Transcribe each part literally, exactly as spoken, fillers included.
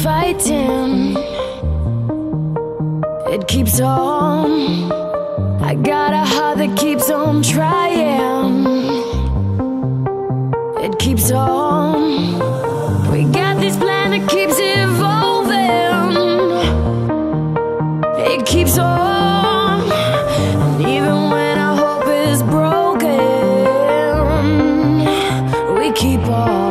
Fighting, it keeps on. I got a heart that keeps on trying. It keeps on. We got this plan that keeps evolving. It keeps on. And even when our hope is broken, we keep on.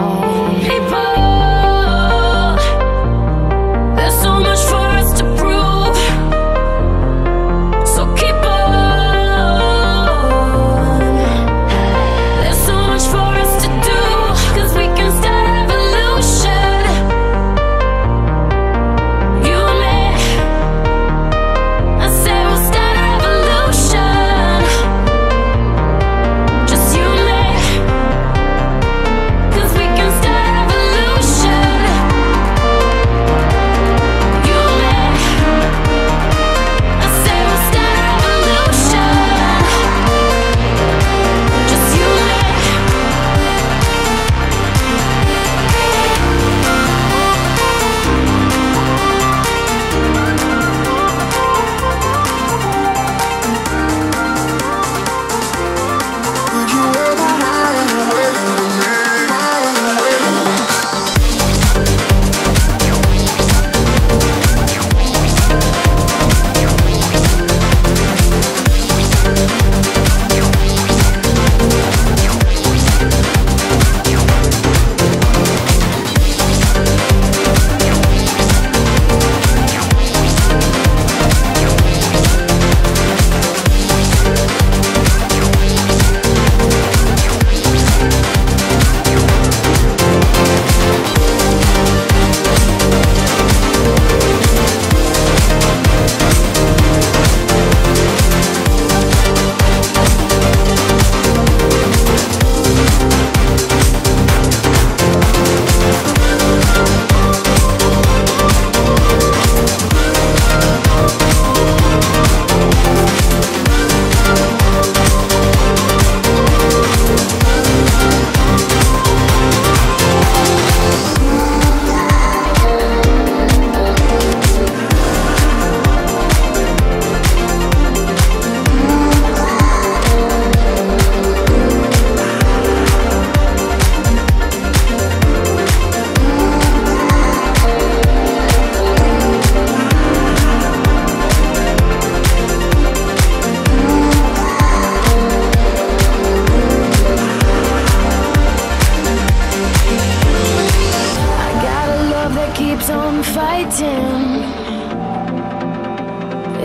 People, I'm fighting.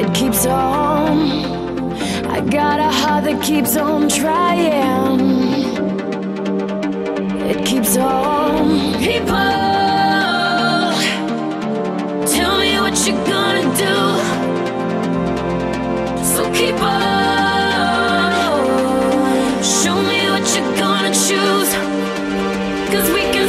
It keeps on. I got a heart that keeps on trying. It keeps on. People, tell me what you're gonna do. So keep on. Show me what you're gonna choose. Cause we can